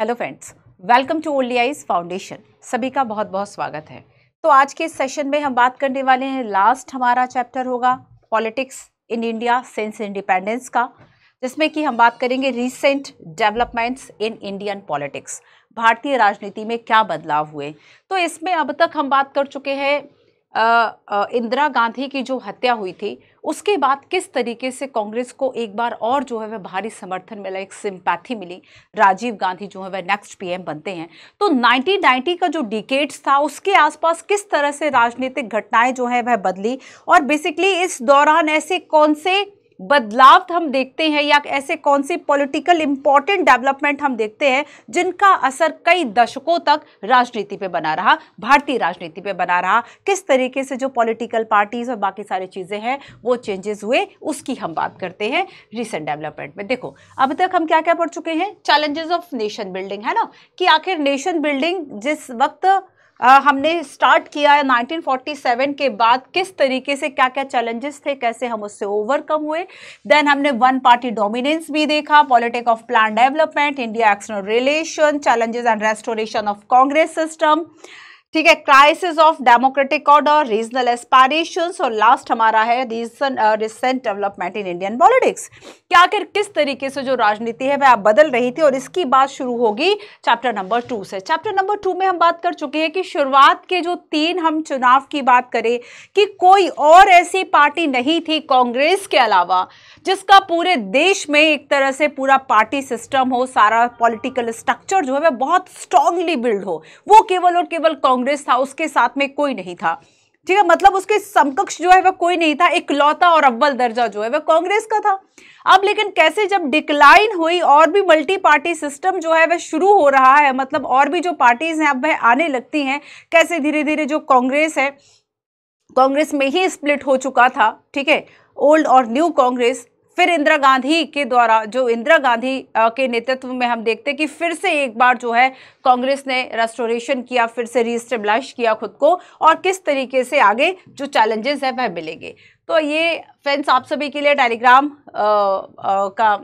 Hello friends, welcome to only eyes foundation. सभी का बहुत बहुत स्वागत है। तो आज के सेशन में हम बात करने वाले हैं, लास्ट हमारा चैप्टर होगा politics in India since independence का, जिसमें कि हम बात करेंगे recent developments in Indian politics, भारतीय राजनीति में क्या बदलाव हुए। तो इसमें अब तक हम बात कर चुके हैं इंदिरा गांधी की जो हत्या हुई थी, उसके बाद किस तरीके से कांग्रेस को एक बार और जो है वह भारी समर्थन मिला, एक सिंपैथी मिली, राजीव गांधी जो है वह नेक्स्ट पीएम बनते हैं। तो 1990 का जो डिकेड्स था उसके आसपास किस तरह से राजनीतिक घटनाएं जो है वह बदली, और बेसिकली इस दौरान ऐसे कौन से बदलाव हम देखते हैं या ऐसे कौन सी पॉलिटिकल इम्पॉर्टेंट डेवलपमेंट हम देखते हैं जिनका असर कई दशकों तक राजनीति पे बना रहा, भारतीय राजनीति पे बना रहा। किस तरीके से जो पॉलिटिकल पार्टीज़ और बाकी सारी चीज़ें हैं वो चेंजेस हुए, उसकी हम बात करते हैं रिसेंट डेवलपमेंट में। देखो अब तक हम क्या क्या पढ़ चुके हैं, चैलेंजेस ऑफ नेशन बिल्डिंग, है ना, कि आखिर नेशन बिल्डिंग जिस वक्त हमने स्टार्ट किया 1947 के बाद किस तरीके से क्या क्या चैलेंजेस थे, कैसे हम उससे ओवरकम हुए। देन हमने वन पार्टी डोमिनेंस भी देखा, politic of plan development, India external relation, challenges and restoration of Congress system, ठीक है, crisis of democratic order, regional aspirations, और लास्ट हमारा है recent development in Indian politics, क्या आखिर किस तरीके से जो राजनीति है वह बदल रही थी। और इसकी बात शुरू होगी चैप्टर नंबर 2 से। चैप्टर नंबर 2 में हम बात कर चुके हैं कि शुरुआत के जो 3 हम चुनाव की बात करें कि कोई और ऐसी पार्टी नहीं थी कांग्रेस के अलावा जिसका पूरे देश में एक तरह से पूरा पार्टी सिस्टम हो, सारा पॉलिटिकल स्ट्रक्चर जो है वह बहुत स्ट्रांगली बिल्ड हो। वो केवल और केवल कांग्रेस था, उसके साथ में कोई नहीं था, ठीक है, मतलब उसके समकक्ष जो है वह कोई नहीं था, इकलौता और अव्वल दर्जा जो है वह कांग्रेस का था। अब लेकिन कैसे जब डिक्लाइन हुई और भी मल्टी पार्टी सिस्टम जो है वह शुरू हो रहा है, मतलब और भी जो पार्टीज हैं अब वह आने लगती हैं, कैसे धीरे धीरे जो कांग्रेस है, कांग्रेस में ही स्प्लिट हो चुका था, ठीक है, ओल्ड और न्यू कांग्रेस। फिर इंदिरा गांधी के द्वारा जो इंदिरा गांधी के नेतृत्व में हम देखते हैं कि फिर से एक बार जो है कांग्रेस ने रेस्टोरेशन किया, फिर से रीस्टेब्लिश किया खुद को, और किस तरीके से आगे जो चैलेंजेस हैं वह मिलेंगे। तो ये फ्रेंड्स आप सभी के लिए टेलीग्राम का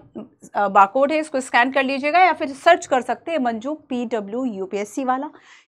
बारकोड है, इसको स्कैन कर लीजिएगा या फिर सर्च कर सकते हैं मंजू PW UPSC वाला।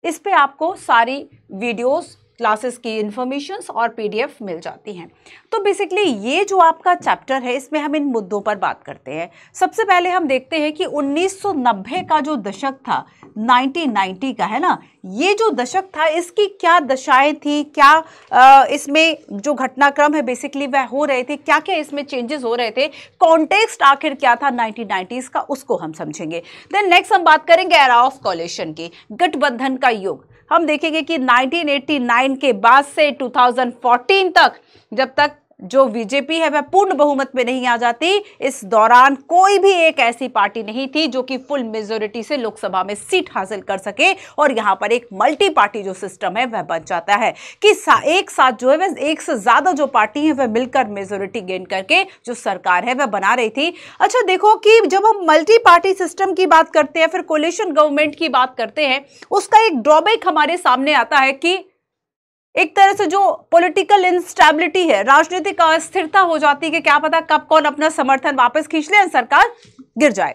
इस पर आपको सारी वीडियोज़, क्लासेस की इन्फॉर्मेशंस और पीडीएफ मिल जाती हैं। तो बेसिकली ये जो आपका चैप्टर है इसमें हम इन मुद्दों पर बात करते हैं। सबसे पहले हम देखते हैं कि 1990 का जो दशक था, 1990 का, है ना, ये जो दशक था इसकी क्या दशाएं थी, क्या इसमें जो घटनाक्रम है बेसिकली वह हो रहे थे, क्या क्या इसमें चेंजेस हो रहे थे, कॉन्टेक्स्ट आखिर क्या था 1990s का, उसको हम समझेंगे। देन नेक्स्ट हम बात करेंगे एरा ऑफ कोलिशन की, गठबंधन का युग। हम देखेंगे कि 1989 के बाद से 2014 तक, जब तक जो बीजेपी है वह पूर्ण बहुमत में नहीं आ जाती, इस दौरान कोई भी एक ऐसी पार्टी नहीं थी जो कि फुल मेजोरिटी से लोकसभा में सीट हासिल कर सके। और यहाँ पर एक मल्टी पार्टी जो सिस्टम है वह बन जाता है कि एक साथ जो है वह एक से ज़्यादा जो पार्टी है वह मिलकर मेजोरिटी गेन करके जो सरकार है वह बना रही थी। अच्छा देखो कि जब हम मल्टी पार्टी सिस्टम की बात करते हैं, फिर कोलिशन गवर्नमेंट की बात करते हैं, उसका एक ड्रॉबैक हमारे सामने आता है कि एक तरह से जो पॉलिटिकल इंस्टेबिलिटी है, राजनीतिक अस्थिरता हो जाती है कि क्या पता कब कौन अपना समर्थन वापस खींच ले और सरकार गिर जाए।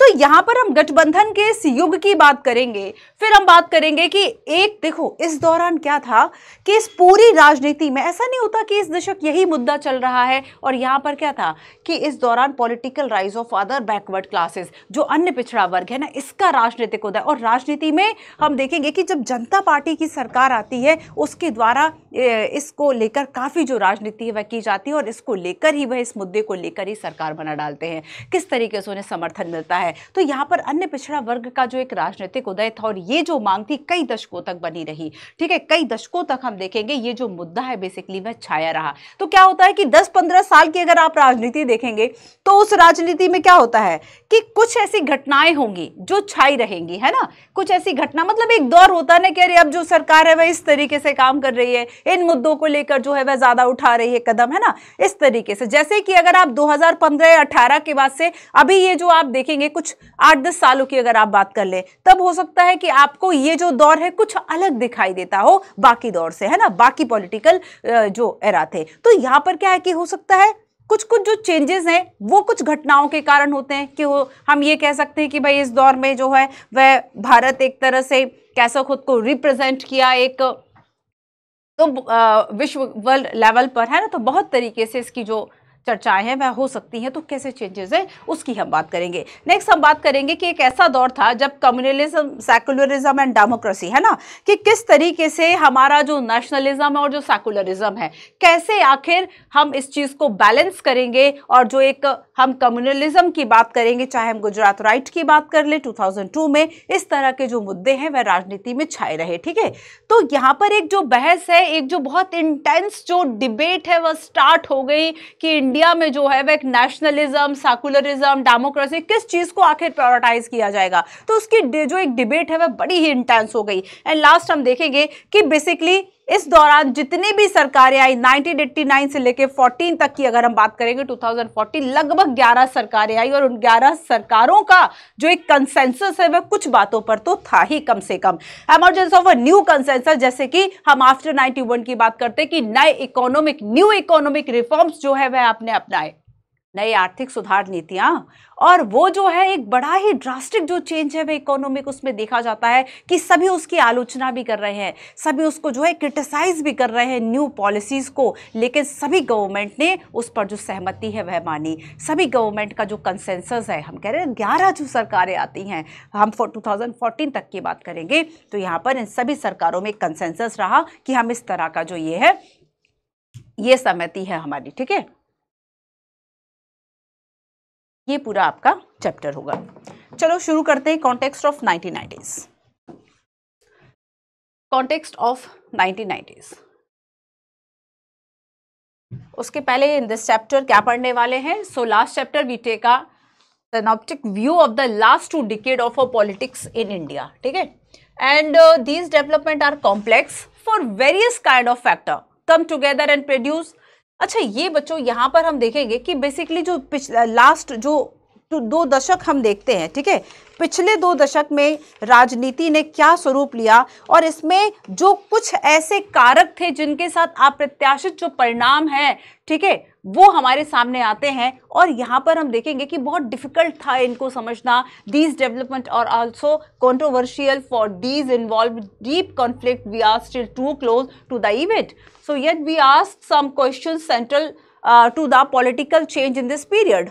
तो यहाँ पर हम गठबंधन के इस युग की बात करेंगे। फिर हम बात करेंगे कि एक देखो इस दौरान क्या था कि इस पूरी राजनीति में ऐसा नहीं होता कि इस दशक यही मुद्दा चल रहा है, और यहाँ पर क्या था कि इस दौरान political rise of other backward classes, जो अन्य पिछड़ा वर्ग है ना, इसका राजनीतिक उदय। और राजनीति में हम देखेंगे कि जब जनता पार्टी की सरकार आती है उसके द्वारा इसको लेकर काफ़ी जो राजनीति है वह की जाती है, और इसको लेकर ही वह इस मुद्दे को लेकर ही सरकार बना डालते हैं, किस तरीके से उन्हें समर्थन मिलता है। तो यहाँ पर अन्य पिछड़ा वर्ग का जो एक राजनीतिक उदय था, और ये जो मांग थी कई दशकों तक बनी रही, ठीक है, कई दशकों तक हम देखेंगे ये जो मुद्दा है बेसिकली वह छाया रहा। तो क्या होता है कि 10-15 साल की अगर आप राजनीति देखेंगे तो उस राजनीति में क्या होता है कि कुछ ऐसी घटनाएं होंगी जो छाई रहेंगी, है ना, कुछ ऐसी घटना, मतलब एक दौर होता है ना कि अरे अब जो सरकार है वह इस तरीके से काम कर रही है, इन मुद्दों को लेकर जो है वह ज्यादा उठा रही है कदम, है ना, इस तरीके से। जैसे कि अगर आप 2015-18 के बाद से अभी ये जो आप देखेंगे कुछ 8-10 सालों की अगर आप बात कर ले, तब हो सकता है कि आपको ये जो दौर है कुछ अलग दिखाई देता हो बाकी दौर से, है ना, बाकी पॉलिटिकल जो एरा थे। तो यहाँ पर क्या है कि हो सकता है कुछ कुछ जो चेंजेस हैं वो कुछ घटनाओं के कारण होते हैं कि वो हम ये कह सकते हैं कि भाई इस दौर में जो है वह भारत एक तरह से कैसा खुद को रिप्रेजेंट किया एक तो विश्व वर्ल्ड लेवल पर, है ना। तो बहुत तरीके से इसकी जो चर्चाएं हैं वह हो सकती हैं, तो कैसे चेंजेस हैं उसकी हम बात करेंगे। नेक्स्ट हम बात करेंगे कि एक ऐसा दौर था जब कम्युनलिज्म, सेकुलरिज्म एंड डेमोक्रेसी, है ना, कि किस तरीके से हमारा जो नेशनलिज्म और जो सेकुलरिज्म है कैसे आखिर हम इस चीज़ को बैलेंस करेंगे। और जो एक हम कम्युनलिज्म की बात करेंगे, चाहे हम गुजरात राइट की बात कर लें 2002 में, इस तरह के जो मुद्दे हैं वह राजनीति में छाए रहे। ठीक है, तो यहाँ पर एक जो बहस है, एक जो बहुत इंटेंस जो डिबेट है वह स्टार्ट हो गई कि इंडिया में जो है वह एक नेशनलिज्म, सेकुलरिज्म, डेमोक्रेसी किस चीज़ को आखिर प्रायोरिटाइज किया जाएगा। तो उसकी जो एक डिबेट है वह बड़ी ही इंटेंस हो गई। एंड लास्ट हम देखेंगे कि बेसिकली इस दौरान जितनी भी सरकारें आई 1989 से लेकर 14 तक की अगर हम बात करेंगे 2014 लगभग 11 सरकारें आई और उन 11 सरकारों का जो एक कंसेंसस है वह कुछ बातों पर तो था ही। कम से कम emergence of a new consensus, जैसे कि हम आफ्टर 91 की बात करते हैं कि नए इकोनॉमिक न्यू इकोनॉमिक रिफॉर्म्स जो है वह आपने अपनाए, नई आर्थिक सुधार नीतियाँ, और वो जो है एक बड़ा ही ड्रास्टिक जो चेंज है वह इकोनॉमिक, उसमें देखा जाता है कि सभी उसकी आलोचना भी कर रहे हैं, सभी उसको जो है क्रिटिसाइज भी कर रहे हैं न्यू पॉलिसीज़ को, लेकिन सभी गवर्नमेंट ने उस पर जो सहमति है वह मानी। सभी गवर्नमेंट का जो कंसेंसस है, हम कह रहे हैं 11 जो सरकारें आती हैं, हम 2014 तक की बात करेंगे तो यहाँ पर इन सभी सरकारों में कंसेंसस रहा कि हम इस तरह का जो ये है ये सहमति है हमारी। ठीक है, ये पूरा आपका चैप्टर होगा। चलो शुरू करते हैं context of 1990s। Context of 1990s, उसके पहले इन दिस चैप्टर क्या पढ़ने वाले हैं। So last chapter we take a synoptic view of the last 2 decades of politics in India. ठीक है, and these development are complex for various kind of factor come together and produce. अच्छा, ये बच्चों यहाँ पर हम देखेंगे कि बेसिकली जो लास्ट जो 2 दशक हम देखते हैं, ठीक है, पिछले 2 दशक में राजनीति ने क्या स्वरूप लिया और इसमें जो कुछ ऐसे कारक थे जिनके साथ अप्रत्याशित जो परिणाम हैं, ठीक है, वो हमारे सामने आते हैं। और यहाँ पर हम देखेंगे कि बहुत डिफिकल्ट था इनको समझना। दीज डेवलपमेंट और also controversial for these involve deep conflict, we are still too close to the event, so yet we ask some question central to the political change in this period.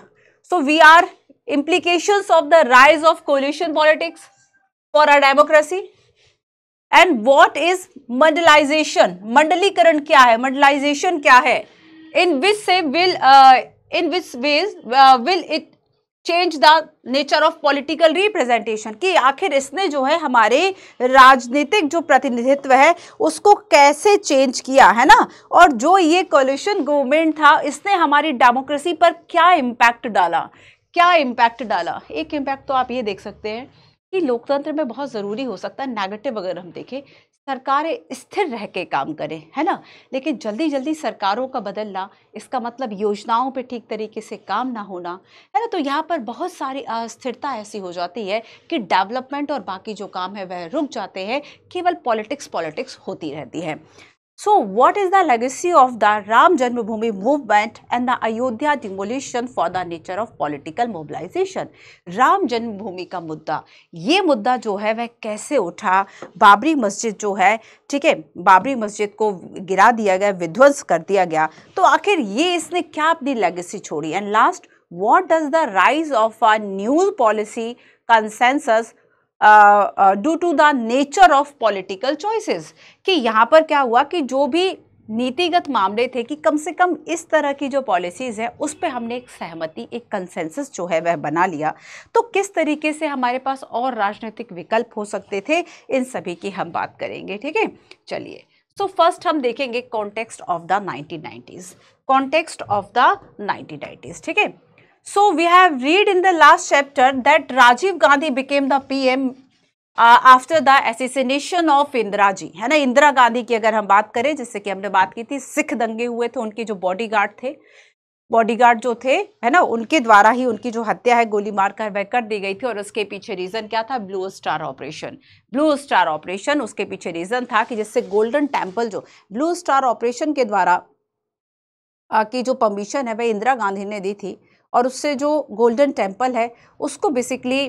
So we are implications of the rise of coalition politics for a democracy and what is mandalization, mandalikaran क्या है, mandalization क्या है, in which ways will it change the nature of political representation, कि आखिर इसने जो है हमारे राजनीतिक जो प्रतिनिधित्व है उसको कैसे चेंज किया, है ना। और जो ये coalition government था इसने हमारी डेमोक्रेसी पर क्या इम्पैक्ट डाला, क्या इम्पैक्ट डाला। एक इम्पैक्ट तो आप ये देख सकते हैं कि लोकतंत्र में बहुत ज़रूरी हो सकता है, नेगेटिव अगर हम देखें, सरकारें स्थिर रह के काम करें, है ना, लेकिन जल्दी जल्दी सरकारों का बदलना, इसका मतलब योजनाओं पे ठीक तरीके से काम ना होना, है ना। तो यहाँ पर बहुत सारी अस्थिरता ऐसी हो जाती है कि डेवलपमेंट और बाकी जो काम है वह रुक जाते हैं, केवल पॉलिटिक्स पॉलिटिक्स होती रहती है। So what is the legacy of the Ram Janmabhoomi movement and the Ayodhya demolition for the nature of political mobilization? Ram जन्मभूमि का मुद्दा, ये मुद्दा जो है वह कैसे उठा। बाबरी मस्जिद जो है, ठीक है, बाबरी मस्जिद को गिरा दिया गया, विध्वंस कर दिया गया, तो आखिर ये इसने क्या अपनी लेगेसी छोड़ी। And last, what does the rise of a new policy consensus due to the nature of political choices, कि यहाँ पर क्या हुआ कि जो भी नीतिगत मामले थे कि कम से कम इस तरह की जो पॉलिसीज़ हैं उस पे हमने एक सहमति, एक कंसेंसस जो है वह बना लिया। तो किस तरीके से हमारे पास और राजनीतिक विकल्प हो सकते थे, इन सभी की हम बात करेंगे। ठीक है, चलिए, सो फर्स्ट हम देखेंगे context of the 1990s, context of the 1990s। ठीक है, so we have read in the last chapter that Rajiv Gandhi became the PM after the assassination of Indira ji, है ना। इंदिरा गांधी की अगर हम बात करें, जिससे कि हमने बात की थी, सिख दंगे हुए थे, उनके जो बॉडीगार्ड थे, बॉडीगार्ड जो थे, है ना, उनके द्वारा ही उनकी जो हत्या है गोली मारकर वह कर दी गई थी। और उसके पीछे रीज़न क्या था, blue star operation, blue star operation, उसके पीछे रीज़न था कि जिससे गोल्डन टेम्पल जो ब्लू स्टार ऑपरेशन के द्वारा की जो परमिशन है वह इंदिरा गांधी ने दी थी, और उससे जो गोल्डन टेम्पल है उसको बेसिकली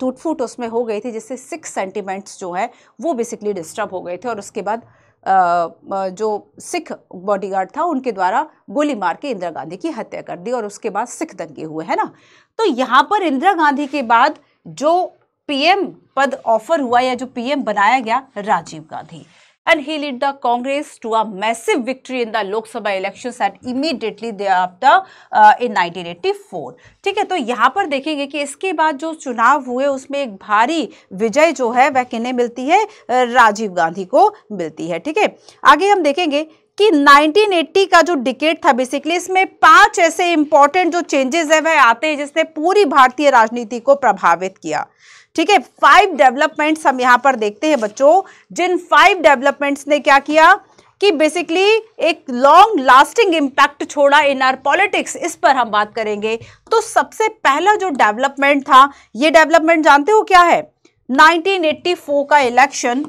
टूट फूट उसमें हो गई थी, जिससे 6 सेंटीमेंट्स जो है वो बेसिकली डिस्टर्ब हो गए थे। और उसके बाद जो सिख बॉडीगार्ड था उनके द्वारा गोली मार के इंदिरा गांधी की हत्या कर दी, और उसके बाद सिख दंगे हुए, है ना। तो यहाँ पर इंदिरा गांधी के बाद जो पीएम पद ऑफर हुआ या जो पीएम बनाया गया, Rajiv Gandhi, and he led the Congress to a massive victory in the Lok Sabha elections and immediately thereafter in 1984। ठीक है, तो यहाँ पर देखेंगे कि इसके बाद जो चुनाव हुए उसमें एक भारी विजय जो है वह किन्हें मिलती है, राजीव गांधी को मिलती है। ठीक है, आगे हम देखेंगे कि 1980 का जो डिकेड था बेसिकली इसमें 5 ऐसे इंपॉर्टेंट जो चेंजेस है वह आते हैं जिसने पूरी भारतीय राजनीति को प्रभावित किया। ठीक है, 5 डेवलपमेंट्स हम यहाँ पर देखते हैं बच्चों, जिन 5 डेवलपमेंट्स ने क्या किया कि बेसिकली एक लॉन्ग लास्टिंग इम्पैक्ट छोड़ा इन आर पॉलिटिक्स, इस पर हम बात करेंगे। तो सबसे पहला जो डेवलपमेंट था, ये डेवलपमेंट जानते हो क्या है? 1984 का election,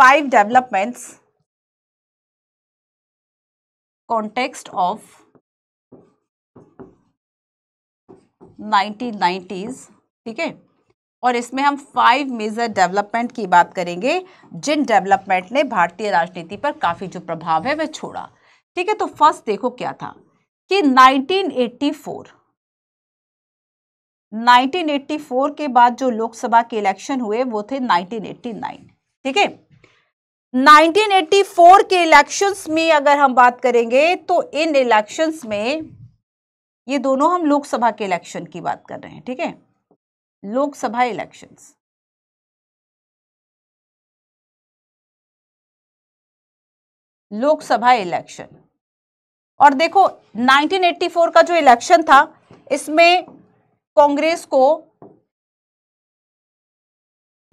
5 developments context of 1990s। ठीक है, और इसमें हम 5 मेजर डेवलपमेंट की बात करेंगे जिन डेवलपमेंट ने भारतीय राजनीति पर काफ़ी जो प्रभाव है वह छोड़ा। ठीक है, तो फर्स्ट देखो क्या था कि 1984 के बाद जो लोकसभा के इलेक्शन हुए वो थे 1989। ठीक है, 1984 के इलेक्शंस में अगर हम बात करेंगे तो इन इलेक्शंस में, ये दोनों हम लोकसभा के इलेक्शन की बात कर रहे हैं, ठीक है, लोकसभा इलेक्शंस, लोकसभा इलेक्शन। और देखो 1984 का जो इलेक्शन था इसमें कांग्रेस को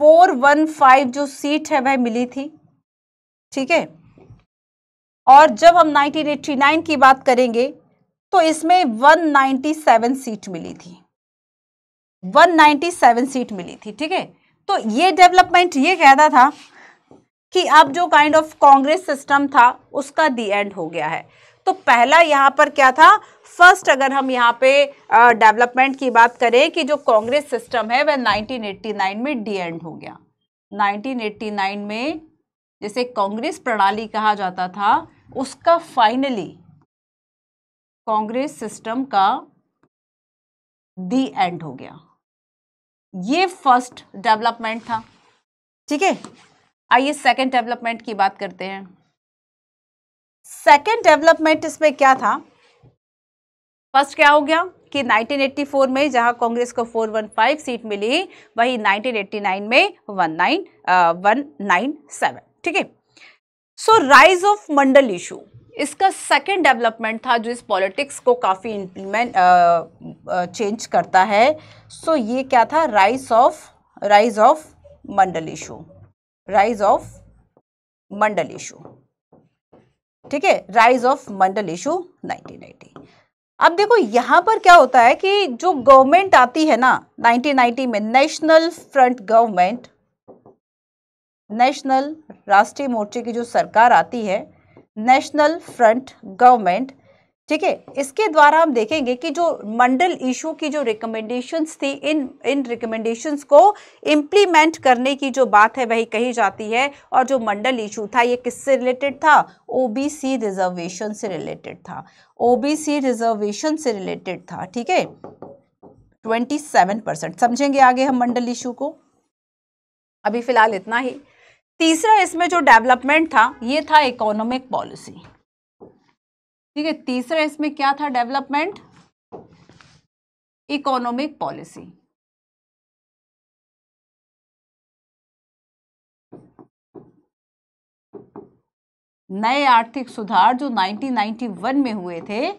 415 जो सीट है वह मिली थी। ठीक है, और जब हम 1989 की बात करेंगे तो इसमें 197 सीट मिली थी, 197 सीट मिली थी। ठीक है, तो ये डेवलपमेंट ये कहता था कि अब जो काइंड ऑफ कांग्रेस सिस्टम था उसका दी एंड हो गया है। तो पहला यहाँ पर क्या था, फर्स्ट अगर हम यहाँ पे डेवलपमेंट की बात करें कि जो कांग्रेस सिस्टम है वह 1989 में डी एंड हो गया। 1989 में जिसे कांग्रेस प्रणाली कहा जाता था उसका फाइनली, कांग्रेस सिस्टम का दी एंड हो गया। ये फर्स्ट डेवलपमेंट था। ठीक है, आइए सेकंड डेवलपमेंट की बात करते हैं। सेकंड डेवलपमेंट इसमें क्या था, फर्स्ट क्या हो गया कि 1984 में जहां कांग्रेस को 415 सीट मिली वही 1989 में 197। ठीक है, so rise of Mandal issue, इसका सेकेंड डेवलपमेंट था जो इस पॉलिटिक्स को काफ़ी चेंज करता है। सो ये क्या था, rise of Mandal issue, rise of Mandal issue. ठीक है, राइज ऑफ मंडल इशू 1990। अब देखो यहाँ पर क्या होता है कि जो गवर्नमेंट आती है ना 1990 में, नेशनल फ्रंट गवर्नमेंट, नेशनल राष्ट्रीय मोर्चे की जो सरकार आती है, नेशनल फ्रंट गवर्नमेंट। ठीक है, इसके द्वारा हम देखेंगे कि जो मंडल इशू की जो रिकमेंडेशंस थी, इन रिकमेंडेशंस को इम्प्लीमेंट करने की जो बात है वही कही जाती है। और जो मंडल इशू था ये किससे रिलेटेड था, ओबीसी रिजर्वेशन से रिलेटेड था, ओबीसी रिजर्वेशन से रिलेटेड था। ठीक है, 27% समझेंगे आगे हम मंडल इशू को, अभी फिलहाल इतना ही। तीसरा इसमें जो डेवलपमेंट था ये था इकोनॉमिक पॉलिसी। ठीक है, तीसरा इसमें क्या था डेवलपमेंट, इकोनॉमिक पॉलिसी। नए आर्थिक सुधार जो 1991 में हुए थे,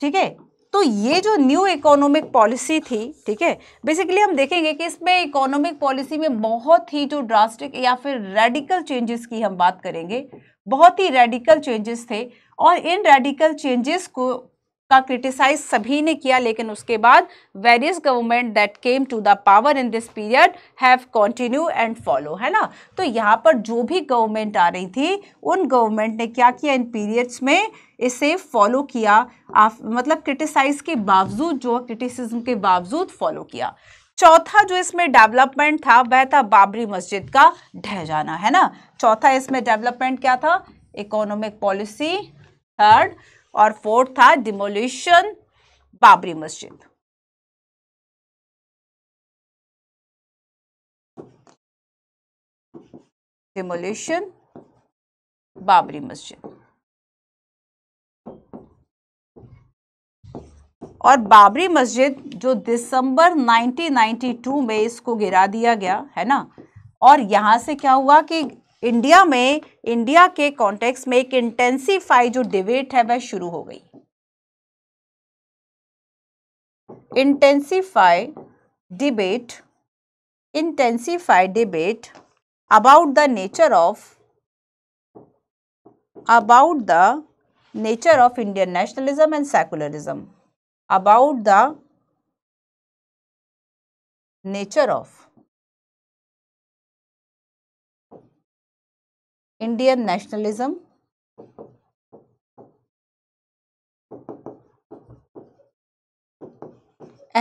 ठीक है, तो ये जो न्यू इकोनॉमिक पॉलिसी थी, ठीक है, बेसिकली हम देखेंगे कि इसमें इकोनॉमिक पॉलिसी में बहुत ही जो ड्रास्टिक या फिर रेडिकल चेंजेस की हम बात करेंगे, बहुत ही रेडिकल चेंजेस थे। और इन रेडिकल चेंजेस को का क्रिटिसाइज सभी ने किया, लेकिन उसके बाद various government that came to the power in this period have continue and follow, है ना। तो यहाँ पर जो भी गवर्नमेंट आ रही थी उन गवर्नमेंट ने क्या किया इन पीरियड्स में, इसे फॉलो किया, मतलब क्रिटिसाइज के बावजूद, जो क्रिटिसिज्म के बावजूद फॉलो किया। चौथा जो इसमें डेवलपमेंट था वह था बाबरी मस्जिद का ढह जाना, है ना। चौथा इसमें डेवलपमेंट क्या था, इकोनॉमिक पॉलिसी। थर्ड और फोर्थ था डिमोलिशन बाबरी मस्जिद। डिमोलिशन बाबरी मस्जिद। और बाबरी मस्जिद जो दिसंबर 1992 में इसको गिरा दिया गया, है ना। और यहाँ से क्या हुआ कि इंडिया में, इंडिया के कॉन्टेक्स्ट में एक इंटेंसिफाई जो डिबेट है वह शुरू हो गई। Intensify debate about the nature of Indian nationalism and secularism, about the nature of Indian nationalism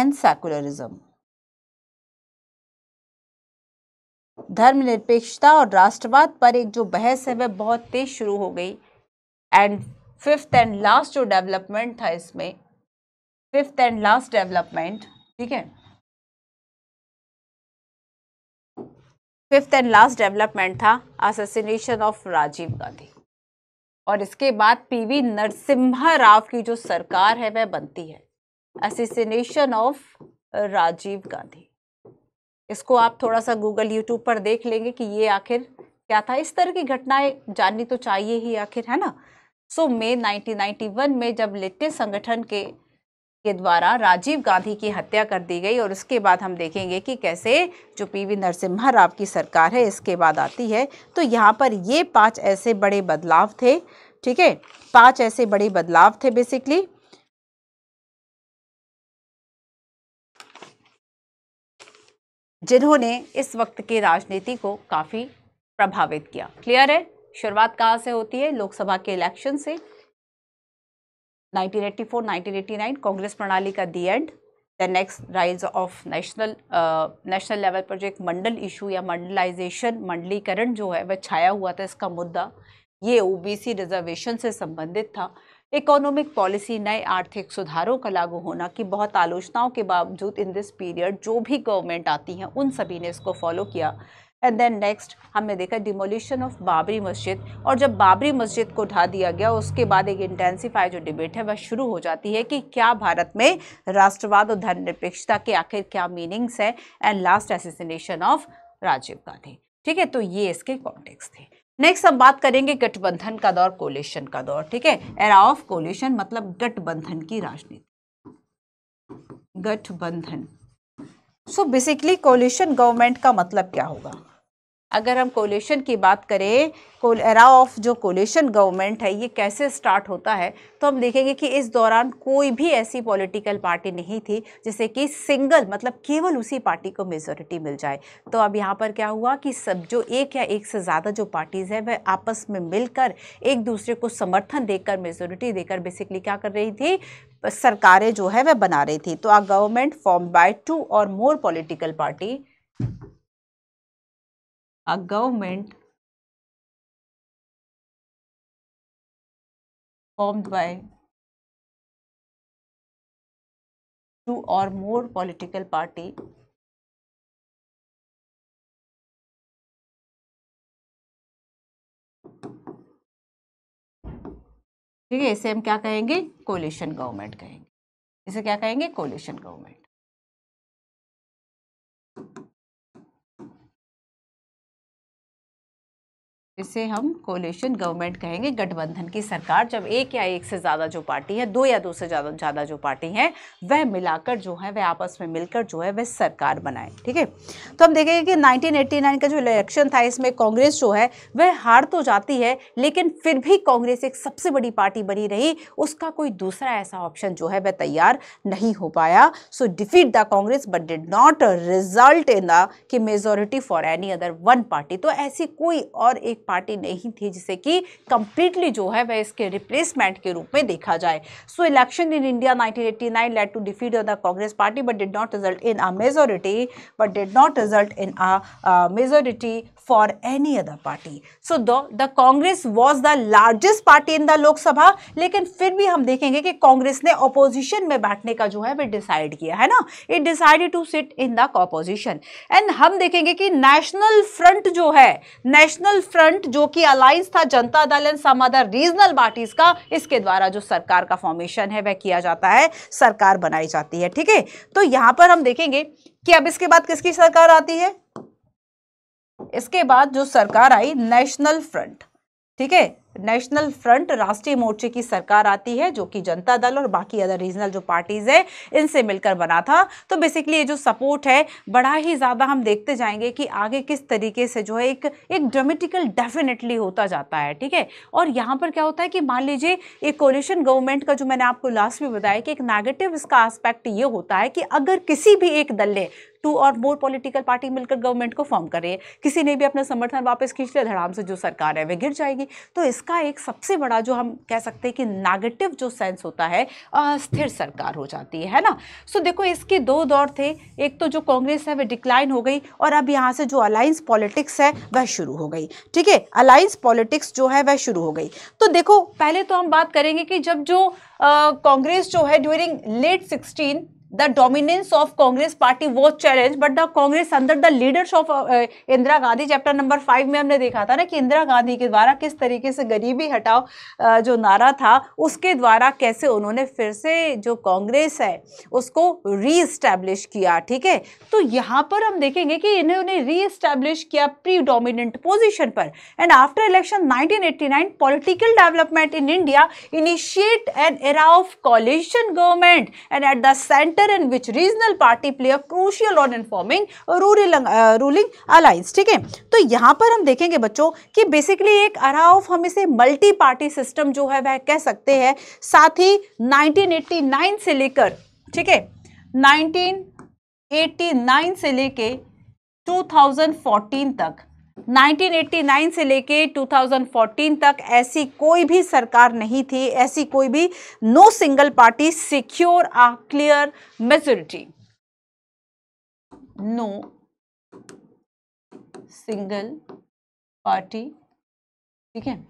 and secularism, धर्मनिरपेक्षता और राष्ट्रवाद पर एक जो बहस है वह बहुत तेज शुरू हो गई। एंड फिफ्थ एंड लास्ट जो डेवलपमेंट था इसमें, फिफ्थ एंड लास्ट डेवलपमेंट, ठीक है, फिफ्थ एंड लास्ट डेवलपमेंट था असैसिनेशन ऑफ राजीव गांधी। और इसके बाद पीवी नरसिम्हा राव की जो सरकार है वह बनती है। असैसिनेशन ऑफ राजीव गांधी, इसको आप थोड़ा सा गूगल यूट्यूब पर देख लेंगे कि ये आखिर क्या था। इस तरह की घटनाएं जाननी तो चाहिए ही आखिर, है ना। सो मई 1991 में जब लेटे संगठन के द्वारा राजीव गांधी की हत्या कर दी गई। और उसके बाद हम देखेंगे कि कैसे जो पीवी नरसिम्हा राव की सरकार है इसके बाद आती है। तो यहाँ पर ये पांच ऐसे बड़े बदलाव थे, ठीक है, पांच ऐसे बड़े बदलाव थे बेसिकली। जिन्होंने इस वक्त की राजनीति को काफ़ी प्रभावित किया। क्लियर है। शुरुआत कहाँ से होती है, लोकसभा के इलेक्शन से 1984, 1989 कांग्रेस प्रणाली का the end, the next rise of national level पर जो एक मंडल इशू या मंडलाइजेशन, मंडलीकरण जो है वह छाया हुआ था, इसका मुद्दा ये ओबीसी रिजर्वेशन से संबंधित था। इकोनॉमिक पॉलिसी, नए आर्थिक सुधारों का लागू होना की बहुत आलोचनाओं के बावजूद इन दिस पीरियड जो भी गवर्नमेंट आती हैं उन सभी ने इसको फॉलो किया। एंड देन नेक्स्ट हमने देखा डिमोलिशन ऑफ बाबरी मस्जिद। और जब बाबरी मस्जिद को ढा दिया गया उसके बाद एक इंटेंसिफाई जो डिबेट है वह शुरू हो जाती है कि क्या भारत में राष्ट्रवाद और धर्मनिरपेक्षता के आखिर क्या मीनिंग्स है। And last assassination of Rajiv Gandhi, ठीक है। तो ये इसके कॉन्टेक्स्ट थे। नेक्स्ट हम बात करेंगे गठबंधन का दौर, कोलिशन का दौर, ठीक है, एरा ऑफ कोलिशन, मतलब गठबंधन की राजनीति, गठबंधन। सो बेसिकली कोलिशन गवर्नमेंट का मतलब क्या होगा। अगर हम कोलिशन की बात करें, एरा ऑफ जो कोलिशन गवर्नमेंट है ये कैसे स्टार्ट होता है, तो हम देखेंगे कि इस दौरान कोई भी ऐसी पॉलिटिकल पार्टी नहीं थी जिसे कि सिंगल, मतलब केवल उसी पार्टी को मेजॉरिटी मिल जाए। तो अब यहाँ पर क्या हुआ कि सब जो एक या एक से ज़्यादा जो पार्टीज़ हैं वह आपस में मिलकर एक दूसरे को समर्थन देकर, मेजॉरिटी देकर बेसिकली क्या कर रही थी, सरकारें जो है वह बना रही थी। तो a government form by two और more political party, a government formed by two or more political party ठीक है, इसे हम क्या कहेंगे, कोलिशन गवर्नमेंट कहेंगे। इसे क्या कहेंगे, कोलिशन गवर्नमेंट। इसे हम कोलिशन गवर्नमेंट कहेंगे, गठबंधन की सरकार, जब एक या एक से ज़्यादा जो पार्टी है, दो या दो से ज़्यादा जो पार्टी हैं, वह मिलाकर जो है, वह आपस में मिलकर जो है वह सरकार बनाए। ठीक है, तो हम देखेंगे कि 1989 का जो इलेक्शन था, इसमें कांग्रेस जो है वह हार तो जाती है, लेकिन फिर भी कांग्रेस एक सबसे बड़ी पार्टी बनी रही, उसका कोई दूसरा ऐसा ऑप्शन जो है वह तैयार नहीं हो पाया। So defeat the Congress but did not result in the कि majority for any other one party. तो ऐसी कोई और एक पार्टी नहीं थी जिसे कि कंप्लीटली जो है वह इसके रिप्लेसमेंट के रूप में देखा जाए। So election in India 1989 led to defeat the Congress party but did not result in a majority for any other party. So the Congress was the largest party in the Lok Sabha, लेकिन फिर भी हम देखेंगे कि कांग्रेस ने ऑपोजिशन में बैठने का जो है वह डिसाइड किया है ना, it decided to sit in the opposition. And हम देखेंगे कि नेशनल फ्रंट जो है, नेशनल फ्रंट जो कि अलायंस था Janata Dal and some other regional parties का, इसके द्वारा जो सरकार का फॉर्मेशन है वह किया जाता है, सरकार बनाई जाती है। ठीक है, तो यहां पर हम देखेंगे कि अब इसके बाद किसकी सरकार आती है। इसके बाद जो सरकार आई, नेशनल फ्रंट, ठीक है, नेशनल फ्रंट राष्ट्रीय मोर्चे की सरकार आती है, जो कि जनता दल और बाकी अदर रीजनल जो पार्टीज है इनसे मिलकर बना था। तो बेसिकली ये जो सपोर्ट है बड़ा ही ज़्यादा, हम देखते जाएंगे कि आगे किस तरीके से जो है एक ड्रामेटिकल डेफिनेटली होता जाता है। ठीक है, और यहाँ पर क्या होता है कि मान लीजिए एक कोलिशन गवर्नमेंट का जो मैंने आपको लास्ट में बताया कि एक नेगेटिव इसका एस्पेक्ट ये होता है कि अगर किसी भी एक दल ने टू और मोर पॉलिटिकल पार्टी मिलकर गवर्नमेंट को फॉर्म कर रही है, किसी ने भी अपना समर्थन वापस खींच लिया, धड़ाम से जो सरकार है वह गिर जाएगी। तो इसका एक सबसे बड़ा जो हम कह सकते हैं कि नेगेटिव जो सेंस होता है, अस्थिर सरकार हो जाती है ना। सो देखो इसके दो दौर थे, एक तो जो कांग्रेस है वह डिक्लाइन हो गई, और अब यहाँ से जो अलायंस पॉलिटिक्स है वह शुरू हो गई। ठीक है, अलायंस पॉलिटिक्स जो है वह शुरू हो गई। तो देखो पहले तो हम बात करेंगे कि जब जो कांग्रेस जो है during late 16 the dominance of Congress party was challenged but the Congress under the leadership of Indira Gandhi, chapter number 5 में हमने देखा था ना कि इंदिरा गांधी के द्वारा किस तरीके से गरीबी हटाओ जो नारा था उसके द्वारा कैसे उन्होंने फिर से जो कांग्रेस है उसको रीइस्टैब्लिश किया। ठीक है, तो यहाँ पर हम देखेंगे कि इन्होंने रीइस्टैब्लिश किया प्रीडोमिनेंट पोजीशन पर। And after election 1989 political development in India initiate an era of coalition government and at the centre in which regional party play a crucial role in forming ruling alliance। ठीक है, तो यहाँ पर हम देखेंगे बच्चों कि बेसिकली एक era of, हम इसे मल्टी पार्टी सिस्टम जो है वह कह सकते हैं। साथ ही 1989 से लेकर, ठीक है, 1989 से लेके 2014 तक, 1989 से लेके 2014 तक ऐसी कोई भी सरकार नहीं थी, ऐसी कोई भी, no single party secure a clear majority, no single party, ठीक है,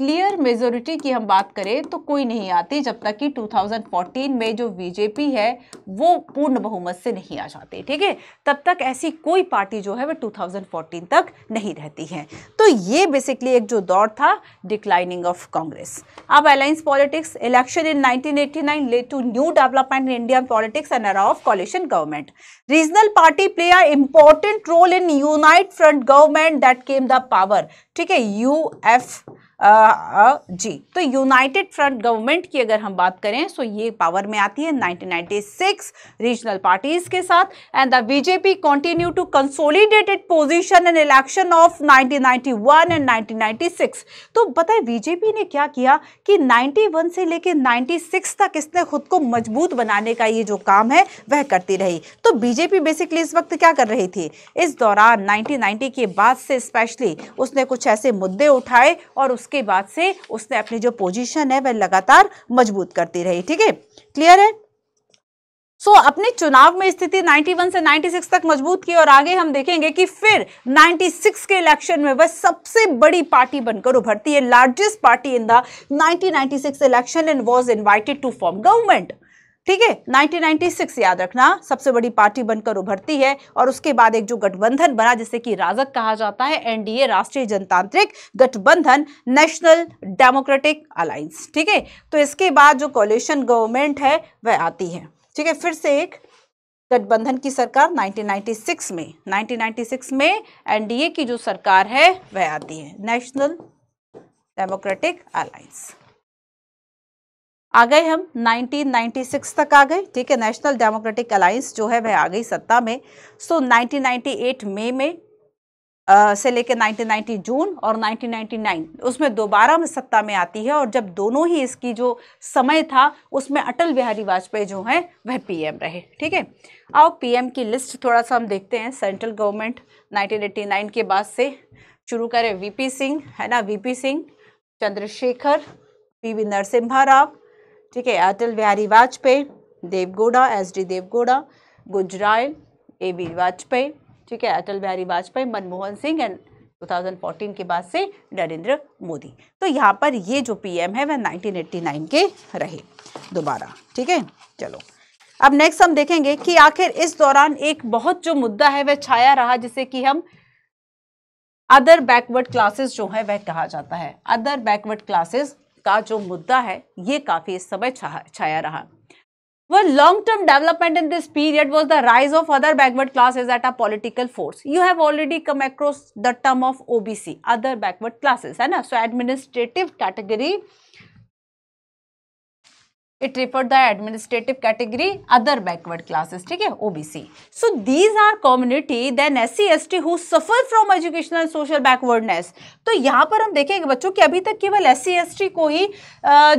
क्लियर मेजॉरिटी की हम बात करें तो कोई नहीं आती जब तक कि 2014 में जो बीजेपी है वो पूर्ण बहुमत से नहीं आ जाती। ठीक है, तब तक ऐसी कोई पार्टी जो है वो 2014 तक नहीं रहती है। तो ये बेसिकली एक जो दौर था डिक्लाइनिंग ऑफ कांग्रेस। अब alliance politics, election in 1989 led to new development in Indian politics and era of coalition government. Regional party play a important role in United front government that came the power. ठीक है, UFG, तो United front government की अगर हम बात करें तो ये पावर में आती है 1996 रीजनल पार्टीज के साथ। And the BJP continue to consolidated position in election of 1991 and 1996। तो पता है बीजेपी ने क्या किया कि 91 से लेकर 96 तक इसने खुद को मजबूत बनाने का ये जो काम है वह करती रही। तो बीजेपी बेसिकली इस वक्त क्या कर रही थी, इस दौरान 1990 के बाद से स्पेशली उसने कुछ ऐसे मुद्दे उठाए और उसके बाद से उसने अपनी जो पोजीशन है वह लगातार मजबूत करती रही। ठीक है, क्लियर है। सो अपने चुनाव में स्थिति 91 से 96 तक मजबूत की और आगे हम देखेंगे कि फिर 96 के इलेक्शन में वह सबसे बड़ी पार्टी बनकर उभरती है, largest party in the 1996 election and was invited to form government. ठीक है, 1996 याद रखना, सबसे बड़ी पार्टी बनकर उभरती है और उसके बाद एक जो गठबंधन बना जिसे कि राजग कहा जाता है, एनडीए, राष्ट्रीय जनतांत्रिक गठबंधन, नेशनल डेमोक्रेटिक अलायंस। ठीक है, तो इसके बाद जो कोलिशन गवर्नमेंट है वह आती है। ठीक है, फिर से एक गठबंधन की सरकार 1996 में एनडीए की जो सरकार है वह आती है, नेशनल डेमोक्रेटिक अलायंस। आ गए हम 1996 तक आ गए, ठीक है, नेशनल डेमोक्रेटिक अलायंस जो है वह आ गई सत्ता में। सो 1998 मई में से लेकर 1990 जून और 1999 उसमें दोबारा में सत्ता में आती है, और जब दोनों ही इसकी जो समय था उसमें अटल बिहारी वाजपेयी जो हैं वह पीएम रहे, ठीक है। आओ पीएम की लिस्ट थोड़ा सा हम देखते हैं। सेंट्रल गवर्नमेंट 1989 के बाद से शुरू करें, वीपी सिंह है ना, वीपी सिंह, चंद्रशेखर, पीवी नरसिम्हा राव, ठीक है, अटल बिहारी वाजपेयी, देवगौड़ा, एसडी देवगौड़ा, गुजराल, एबी वाजपेयी, ठीक है, अटल बिहारी वाजपेयी, मनमोहन सिंह एंड 2014 के बाद से नरेंद्र मोदी। तो यहाँ पर ये जो पीएम है वह 1989 के रहे दोबारा, ठीक है। चलो अब नेक्स्ट हम देखेंगे कि आखिर इस दौरान एक बहुत जो मुद्दा है वह छाया रहा, जिसे कि हम अदर बैकवर्ड क्लासेस जो है वह कहा जाता है। अदर बैकवर्ड क्लासेस का जो मुद्दा है ये काफी इस समय छाया रहा। Well, long-term development in this period was the rise of other backward classes as a political force. You have already come across the term of OBC, other backward classes, है ना? So, administrative category, it referred the administrative category, other backward classes, ठीक है, OBC. So, these are community then SC/ST who suffer from educational and social backwardness. तो यहाँ पर हम देखेंगे बच्चों कि अभी तक केवल SC/ST को ही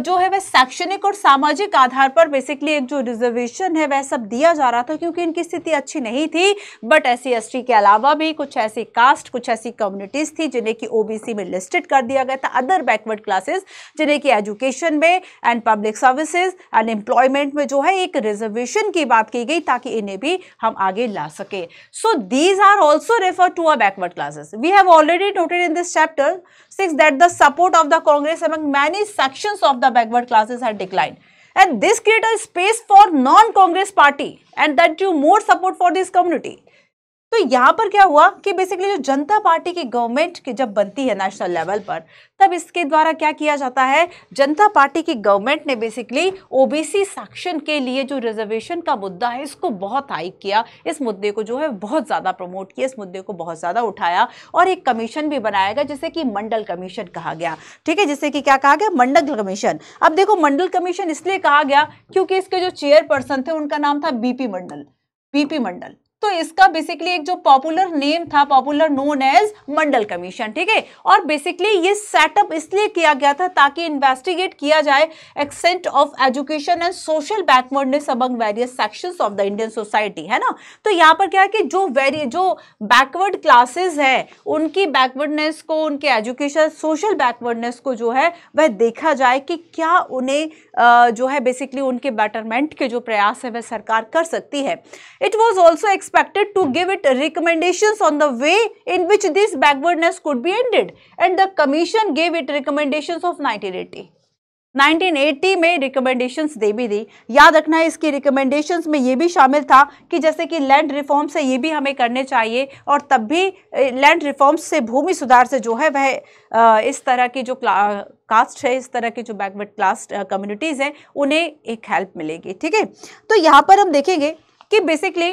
जो है वह शैक्षणिक और सामाजिक आधार पर बेसिकली एक जो रिजर्वेशन है वह सब दिया जा रहा था, क्योंकि इनकी स्थिति अच्छी नहीं थी। बट SC/ST के अलावा भी कुछ ऐसी कास्ट, कुछ ऐसी कम्युनिटीज थी जिन्हें कि OBC में लिस्टेड कर दिया गया था, अदर बैकवर्ड क्लासेस, जिन्हें कि एजुकेशन में and public services and employment में जो है एक रिजर्वेशन की बात की गई ताकि इन्हें भी हम आगे ला सके। So these are also refer to a backward classes. We have already noted in this chapter 6 that the support of the Congress among many sections of the backward classes had declined, and this created a space for non-Congress party, and that drew more support for this community. तो यहाँ पर क्या हुआ कि basically जो जनता party की government की जब बनती है नेशनल लेवल पर, तब इसके द्वारा क्या किया जाता है, जनता पार्टी की गवर्नमेंट ने बेसिकली ओबीसी सेक्शन के लिए जो रिजर्वेशन का मुद्दा है इसको बहुत हाइक किया, इस मुद्दे को जो है बहुत ज़्यादा प्रमोट किया, इस मुद्दे को बहुत ज़्यादा उठाया, और एक कमीशन भी बनाया गया जिसे कि मंडल कमीशन कहा गया, ठीक है, जिसे कि क्या कहा गया, मंडल कमीशन। अब देखो मंडल कमीशन इसलिए कहा गया क्योंकि इसके जो चेयरपर्सन थे उनका नाम था बी.पी. मंडल। तो इसका बेसिकली एक जो पॉपुलर नेम था, popular known as Mandal commission, ठीक है। और बेसिकली ये सेटअप इसलिए किया गया था ताकि इन्वेस्टिगेट किया जाए extent of education and social backwardness among various sections of the Indian society, है ना। तो यहाँ पर क्या है कि जो बैकवर्ड क्लासेस है उनकी बैकवर्डनेस को, उनके एजुकेशन सोशल बैकवर्डनेस को जो है वह देखा जाए कि क्या उन्हें जो है बेसिकली उनके बेटरमेंट के जो प्रयास है वह सरकार कर सकती है। It was also expected to give it recommendations on the way in which this backwardness could be ended, and the commission gave it recommendations of 1980 में recommendations दे भी दी। याद रखना है इसकी recommendations में ये भी शामिल था कि जैसे कि land reform से ये भी हमें करने चाहिए, और तब भी land reform से, भूमि सुधार से जो है वह इस तरह की जो कास्ट है, इस तरह के जो बैकवर्ड क्लास कम्युनिटीज़ हैं उन्हें एक हेल्प मिलेगी, ठीक है। तो यहाँ पर हम देखेंगे कि बेसिकली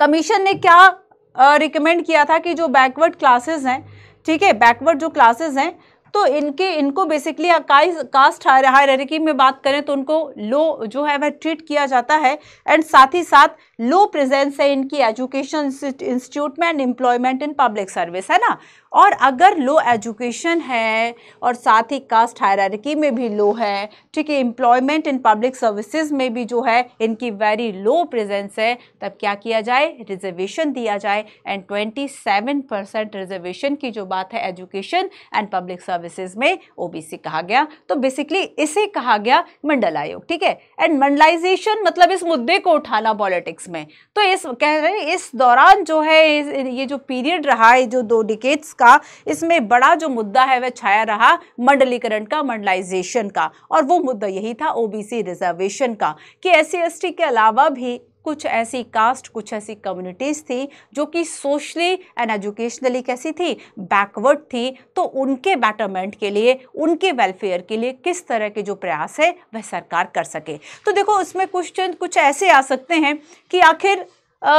कमीशन ने क्या रिकमेंड किया था कि जो बैकवर्ड क्लासेस हैं, ठीक है, बैकवर्ड जो क्लासेस हैं तो इनको बेसिकली कास्ट हायरार्की में बात करें तो उनको लो जो है वह ट्रीट किया जाता है, एंड साथ ही साथ लो प्रेजेंस है इनकी एजुकेशन इंस्टीट्यूट में and employment in public service, है ना। और अगर लो एजुकेशन है और साथ ही कास्ट हायरार्की में भी लो है, ठीक है, एम्प्लॉयमेंट इन पब्लिक सर्विसेज में भी जो है इनकी वेरी लो प्रेजेंस है, तब क्या किया जाए, रिजर्वेशन दिया जाए, एंड 27% रिजर्वेशन की जो बात है एजुकेशन एंड पब्लिक सर्विसेज में ओबीसी कहा गया। तो बेसिकली इसे कहा गया मंडल आयोग, ठीक है। एंड मंडलाइजेशन मतलब इस मुद्दे को उठाना पॉलिटिक्स में। तो इस कह रहे हैं इस दौरान जो है ये जो पीरियड रहा है जो 2 डिकेड्स का, इसमें बड़ा जो मुद्दा है वह छाया रहा मंडलीकरण का, मंडलाइजेशन का, और वो मुद्दा यही था ओबीसी रिजर्वेशन का कि SC/ST के अलावा भी कुछ ऐसी कास्ट, कुछ ऐसी कम्युनिटीज़ थी जो कि सोशली एंड एजुकेशनली कैसी थी, बैकवर्ड थी, तो उनके बेटरमेंट के लिए, उनके वेलफेयर के लिए किस तरह के जो प्रयास है वह सरकार कर सके। तो देखो उसमें क्वेश्चन कुछ ऐसे आ सकते हैं कि आखिर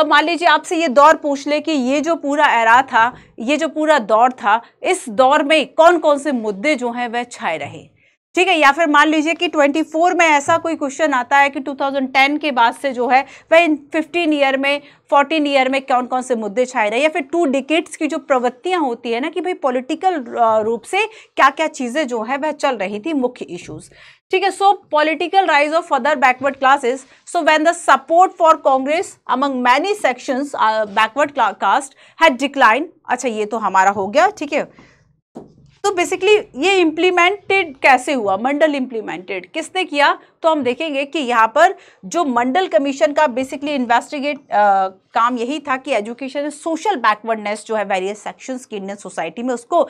मान लीजिए आपसे ये दौर पूछ ले कि ये जो पूरा एरा था, ये जो पूरा दौर था, इस दौर में कौन कौन से मुद्दे जो हैं वह छाए रहे, ठीक है। या फिर मान लीजिए कि 24 में ऐसा कोई क्वेश्चन आता है कि 2010 के बाद से जो है वह इन 15 ईयर में, 14 ईयर में कौन कौन से मुद्दे छाए रहे, या फिर 2 डिकेड्स की जो प्रवृत्तियां होती है ना कि भाई पॉलिटिकल रूप से क्या क्या चीज़ें जो है वह चल रही थी, मुख्य इश्यूज, ठीक है। So political rise of other backward classes, so when the support for Congress among many sections backward caste had decline, अच्छा ये तो हमारा हो गया, ठीक है। तो बेसिकली ये इम्प्लीमेंटेड कैसे हुआ, मंडल इम्प्लीमेंटेड किसने किया, तो हम देखेंगे कि यहाँ पर जो मंडल कमीशन का बेसिकली इन्वेस्टिगेट काम यही था कि एजुकेशन सोशल बैकवर्डनेस जो है वेरियस सेक्शंस की इंडियन सोसाइटी में, उसको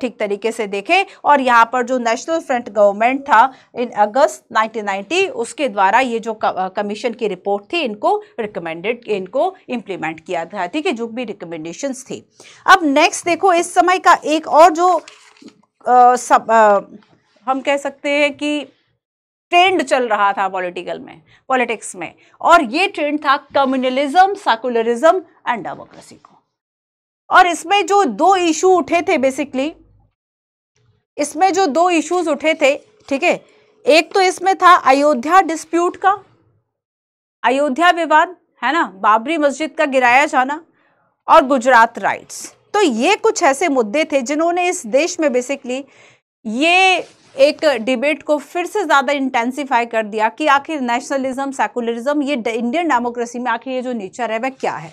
ठीक तरीके से देखें। और यहाँ पर जो नेशनल फ्रंट गवर्नमेंट था इन अगस्त 1990, उसके द्वारा ये जो कमीशन की रिपोर्ट थी इनको रिकमेंडेड, इनको इम्प्लीमेंट किया था, ठीक है, जो भी रिकमेंडेशंस थी। अब नेक्स्ट देखो इस समय का एक और जो हम कह सकते हैं कि ट्रेंड चल रहा था पॉलिटिकल में, पॉलिटिक्स में, और ये ट्रेंड था कम्युनलिज्म, सेकुलरिज्म एंड डेमोक्रेसी को। और इसमें जो 2 इशू उठे थे बेसिकली, इसमें जो 2 इश्यूज उठे थे, ठीक है, एक तो इसमें था अयोध्या डिस्प्यूट का, अयोध्या विवाद है ना, बाबरी मस्जिद का गिराया जाना और गुजरात राइट्स। तो ये कुछ ऐसे मुद्दे थे जिन्होंने इस देश में बेसिकली ये एक डिबेट को फिर से ज़्यादा इंटेंसिफाई कर दिया कि आखिर नेशनलिज्म, सेकुलरिज्म, ये इंडियन डेमोक्रेसी में आखिर ये जो नेचर है वह क्या है।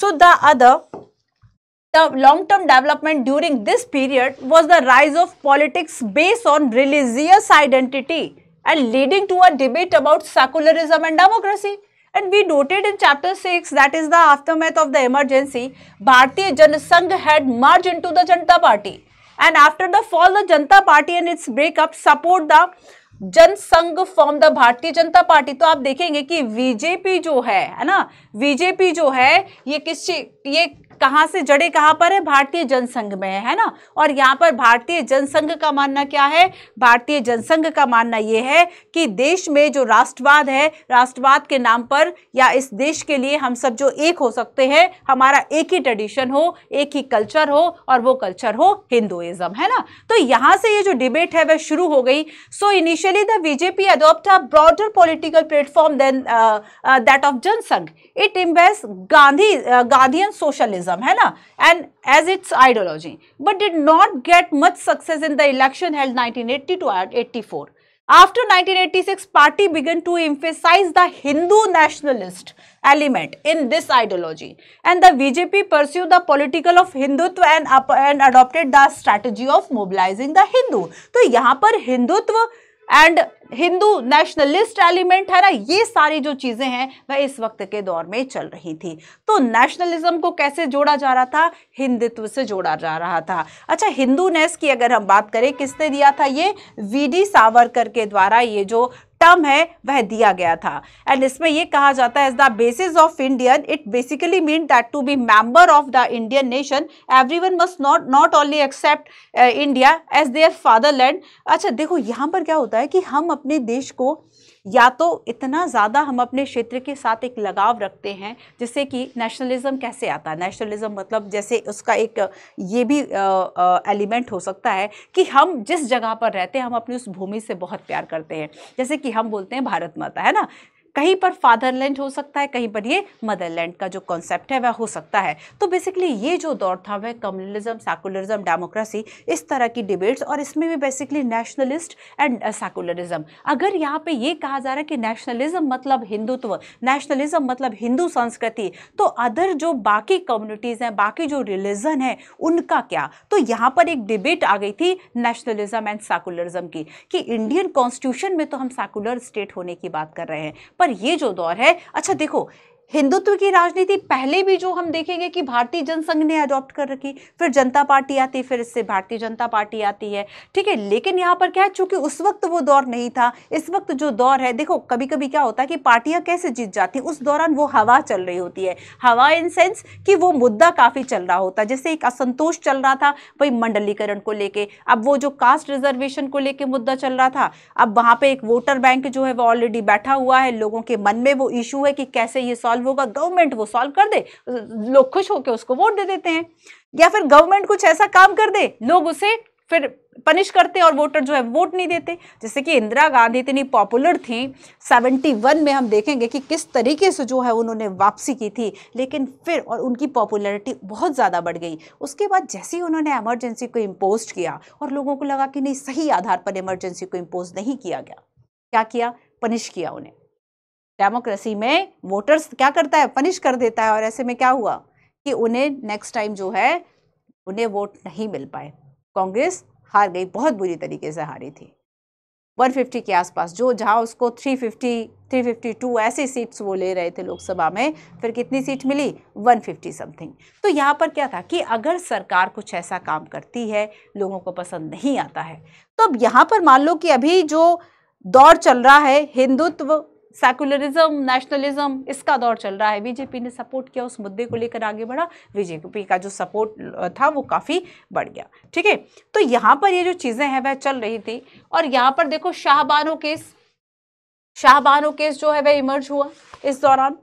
So the other long term development during this period was the rise of politics based on religious identity and leading to a debate about secularism and democracy. And we noted in Chapter 6 that is the aftermath of the emergency, Bharatiya Jana Sangh had merged into the Janata Party. And after the fall of the Janata Party and its breakup, support the जन संघ form the Bharatiya Janata party. तो आप देखेंगे कि BJP जो है ना, BJP जो है ये किस, ये कहाँ से जड़े कहाँ पर है, भारतीय जनसंघ में है ना। और यहाँ पर भारतीय जनसंघ का मानना क्या है, भारतीय जनसंघ का मानना ये है कि देश में जो राष्ट्रवाद है, राष्ट्रवाद के नाम पर या इस देश के लिए हम सब जो एक हो सकते हैं, हमारा एक ही ट्रेडिशन हो, एक ही कल्चर हो, और वो कल्चर हो हिंदुइज्म, है ना। तो यहाँ से ये जो डिबेट है वह शुरू हो गई। So initially the BJP adopt a broader political platform than that of Jana Sangh, it embrace Gandhian socialism, है ना, and as its ideology, but did not get much success in the election held 1980 to 84. After 1986, party began to emphasize the Hindu nationalist element in this ideology, and the BJP pursued the political of Hindutva and adopted the strategy of mobilizing the Hindu. तो यहाँ पर Hindutva and Hindu nationalist element है ना, ये सारी जो चीज़ें हैं वह इस वक्त के दौर में चल रही थी। तो नेशनलिज्म को कैसे जोड़ा जा रहा था, हिंदुत्व से जोड़ा जा रहा था। अच्छा, हिंदूनेस की अगर हम बात करें, किसने दिया था ये, वीडी सावरकर के द्वारा ये जो टर्म है वह दिया गया था। एंड इसमें यह कहा जाता है, as the basis of Indian it basically mean that to be member of the Indian nation everyone must not only accept India as their fatherland. अच्छा देखो यहाँ पर क्या होता है कि हम अपने देश को या तो इतना ज़्यादा हम अपने क्षेत्र के साथ एक लगाव रखते हैं जिससे कि नेशनलिज्म कैसे आता है, नेशनलिज्म मतलब जैसे उसका एक ये भी एलिमेंट हो सकता है कि हम जिस जगह पर रहते हैं हम अपनी उस भूमि से बहुत प्यार करते हैं, जैसे कि हम बोलते हैं भारत माता, है ना। कहीं पर फादरलैंड हो सकता है, कहीं पर ये मदरलैंड का जो कॉन्सेप्ट है वह हो सकता है। तो बेसिकली ये जो दौर था वह कम्युनलिज्म, सेकुलरिज्म, डेमोक्रेसी, इस तरह की डिबेट्स, और इसमें भी बेसिकली नेशनलिस्ट एंड सेकुलरिज्म। अगर यहाँ पे ये कहा जा रहा है कि नेशनलिज्म मतलब हिंदुत्व, नेशनलिज्म मतलब हिंदू संस्कृति, तो अदर जो बाकी कम्युनिटीज़ हैं, बाकी जो रिलीजन है उनका क्या। तो यहाँ पर एक डिबेट आ गई थी नेशनलिज्म एंड सेकुलरिज्म की कि इंडियन कॉन्स्टिट्यूशन में तो हम सेकुलर स्टेट होने की बात कर रहे हैं, पर ये जो दौर है, अच्छा देखो हिंदुत्व की राजनीति पहले भी जो हम देखेंगे कि भारतीय जनसंघ ने अडॉप्ट कर रखी, फिर जनता पार्टी आती है, फिर इससे भारतीय जनता पार्टी आती है, ठीक है। लेकिन यहाँ पर क्या है, चूंकि उस वक्त वो दौर नहीं था, इस वक्त जो दौर है, देखो कभी कभी क्या होता है कि पार्टियाँ कैसे जीत जाती हैं, उस दौरान वो हवा चल रही होती है। हवा इन सेंस कि वो मुद्दा काफ़ी चल रहा होता है, जैसे एक असंतोष चल रहा था भाई मंडलीकरण को लेके, अब वो जो कास्ट रिजर्वेशन को लेके मुद्दा चल रहा था, अब वहाँ पर एक वोटर बैंक जो है वो ऑलरेडी बैठा हुआ है, लोगों के मन में वो इशू है कि कैसे ये सॉल्व होगा, गवर्नमेंट वो सॉल्व कर दे, लोग खुश होकर उसको वोट दे देते हैं, या फिर गवर्नमेंट कुछ ऐसा काम कर दे, लोग उसे फिर पनिश करते और वोटर जो है वोट नहीं देते। जैसे कि इंदिरा गांधी इतनी पॉपुलर थी 71 में, हम देखेंगे कि किस तरीके से जो है उन्होंने वापसी की थी, लेकिन फिर और उनकी पॉपुलैरिटी बहुत ज़्यादा बढ़ गई। उसके बाद जैसे ही उन्होंने इमरजेंसी को इम्पोज किया और लोगों को लगा कि नहीं, सही आधार पर इमरजेंसी को इम्पोज नहीं किया गया, क्या किया, पनिश किया उन्हें। डेमोक्रेसी में वोटर्स क्या करता है, पनिश कर देता है, और ऐसे में क्या हुआ कि उन्हें नेक्स्ट टाइम जो है उन्हें वोट नहीं मिल पाए। कांग्रेस हार गई, बहुत बुरी तरीके से हारी थी, 150 के आसपास, जो जहाँ उसको 350, 352 ऐसी सीट्स वो ले रहे थे लोकसभा में, फिर कितनी सीट मिली, 150 समथिंग। तो यहाँ पर क्या था कि अगर सरकार कुछ ऐसा काम करती है लोगों को पसंद नहीं आता है, तो अब यहाँ पर मान लो कि अभी जो दौर चल रहा है हिंदुत्व, सेकुलरिज्म, नेशनलिज्म, इसका दौर चल रहा है, बीजेपी ने सपोर्ट किया, उस मुद्दे को लेकर आगे बढ़ा, बीजेपी का जो सपोर्ट था वो काफ़ी बढ़ गया, ठीक है। तो यहाँ पर ये जो चीज़ें हैं वह चल रही थी। और यहाँ पर देखो शाहबानो केस, शाहबानो केस जो है वह इमर्ज हुआ इस दौरान।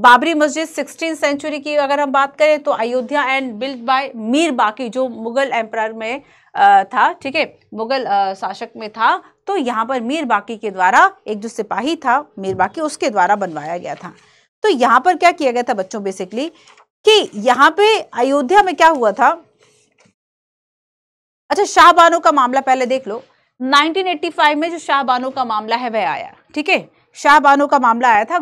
बाबरी मस्जिद 16वीं सेंचुरी की अगर हम बात करें तो Ayodhya and built by Mir Baqi, जो मुग़ल एम्परर में था, ठीक है, मुग़ल शासक में था, तो यहाँ पर मीर बाकी के द्वारा, एक जो सिपाही था मीर बाकी, उसके द्वारा बनवाया गया था। तो यहाँ पर क्या किया गया था बच्चों, बेसिकली कि यहाँ पे अयोध्या में क्या हुआ था। अच्छा, शाहबानो का मामला पहले देख लो, 1985 में जो शाहबानो का मामला है वह आया, ठीक है। शाहबानो का मामला आया था